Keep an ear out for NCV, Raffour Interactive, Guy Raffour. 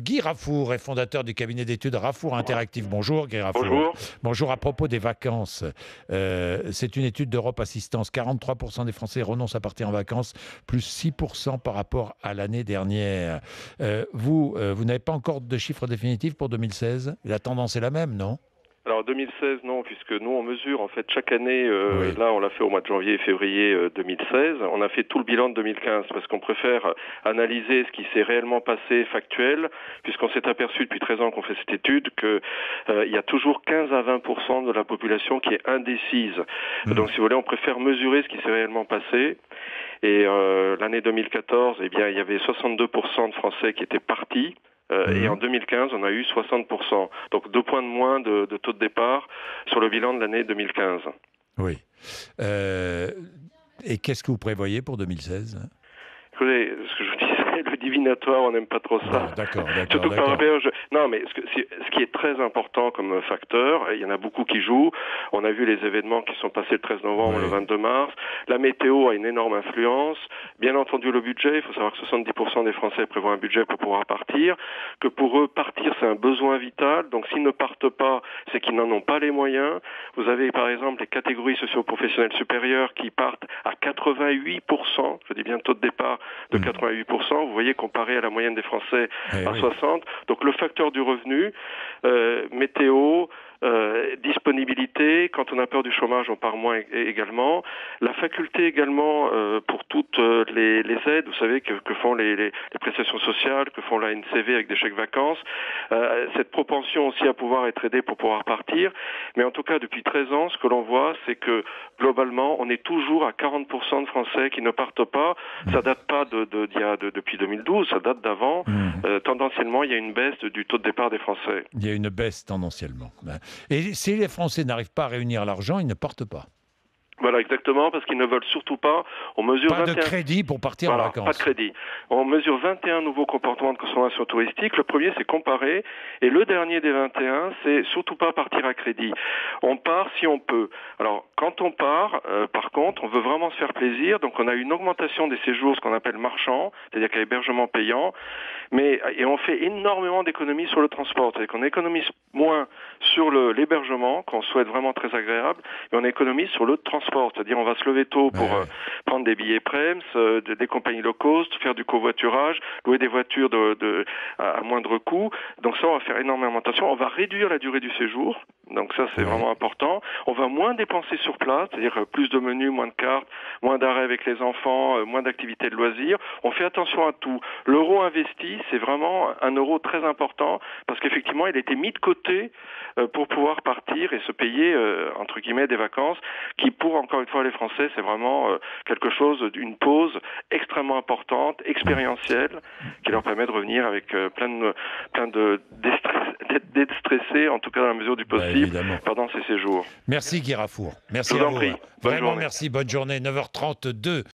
Guy Raffour est fondateur du cabinet d'études Raffour Interactive. Bonjour Guy Raffour. Bonjour. Bonjour, à propos des vacances. C'est une étude d'Europe Assistance. 43% des Français renoncent à partir en vacances, plus 6% par rapport à l'année dernière. Vous n'avez pas encore de chiffres définitifs pour 2016 ? La tendance est la même, non ? Alors 2016 non, puisque nous on mesure en fait chaque année, oui. Là on l'a fait au mois de janvier et février 2016, on a fait tout le bilan de 2015 parce qu'on préfère analyser ce qui s'est réellement passé factuel, puisqu'on s'est aperçu depuis 13 ans qu'on fait cette étude que il y a toujours 15 à 20% de la population qui est indécise. Donc si vous voulez on préfère mesurer ce qui s'est réellement passé. Et l'année 2014, eh bien il y avait 62% de Français qui étaient partis. Et en 2015, on a eu 60%. Donc 2 points de moins de taux de départ sur le bilan de l'année 2015. Oui. Et qu'est-ce que vous prévoyez pour 2016 ? Écoutez, ce que je vous disais, le divinatoire, on n'aime pas trop ça. Ah, d'accord. Surtout que par rapport, non, mais ce qui est très important comme facteur, il y en a beaucoup qui jouent. On a vu les événements qui sont passés le 13 novembre, oui. Le 22 mars. La météo a une énorme influence. Bien entendu, le budget, il faut savoir que 70% des Français prévoient un budget pour pouvoir partir, que pour eux, partir, c'est un besoin vital. Donc, s'ils ne partent pas, c'est qu'ils n'en ont pas les moyens. Vous avez, par exemple, les catégories socio-professionnelles supérieures qui partent à 88%, je dis bien taux de départ de 88%. Vous voyez, comparé à la moyenne des Français à 60%. Donc, le facteur du revenu, météo, disponibilité, quand on a peur du chômage, on part moins également. La faculté également pour toutes les aides, vous savez, que font les prestations sociales, que font la NCV avec des chèques vacances. Cette propension aussi à pouvoir être aidé pour pouvoir partir. Mais en tout cas, depuis 13 ans, ce que l'on voit, c'est que globalement, on est toujours à 40% de Français qui ne partent pas. Ça date pas depuis 2012, ça date d'avant. Tendanciellement, il y a une baisse du taux de départ des Français. Il y a une baisse tendanciellement. Et si les Français n'arrivent pas à réunir l'argent, ils ne partent pas. Voilà, exactement, parce qu'ils ne veulent surtout pas. On mesure pas 21... de crédit pour partir en vacances. Pas de crédit. On mesure 21 nouveaux comportements de consommation touristique. Le premier, c'est comparer. Et le dernier des 21, c'est surtout pas partir à crédit. On part si on peut. Alors, quand on part, par contre, on veut vraiment se faire plaisir. Donc, on a une augmentation des séjours, ce qu'on appelle marchand, c'est-à-dire qu'il y a hébergement payant. Et on fait énormément d'économies sur le transport. C'est-à-dire qu'on économise moins sur l'hébergement, qu'on souhaite vraiment très agréable, et on économise sur le transport. C'est-à-dire on va se lever tôt pour prendre des billets Prems, des compagnies low cost, faire du covoiturage, louer des voitures à moindre coût. Donc ça, on va faire énormément attention. On va réduire la durée du séjour. Donc ça, c'est vraiment important. On va moins dépenser sur place, c'est-à-dire plus de menus, moins de cartes, moins d'arrêts avec les enfants, moins d'activités de loisirs. On fait attention à tout. L'euro investi, c'est vraiment un euro très important parce qu'effectivement, il a été mis de côté pour pouvoir partir et se payer, entre guillemets, des vacances qui, pour encore une fois les Français, c'est vraiment quelque chose d'une pause extrêmement importante, expérientielle, qui leur permet de revenir avec d'être déstressé, en tout cas dans la mesure du possible. Pendant ces séjours. Merci Guy Raffour. Merci à vous. Bonne journée. Merci, bonne journée. 9h32.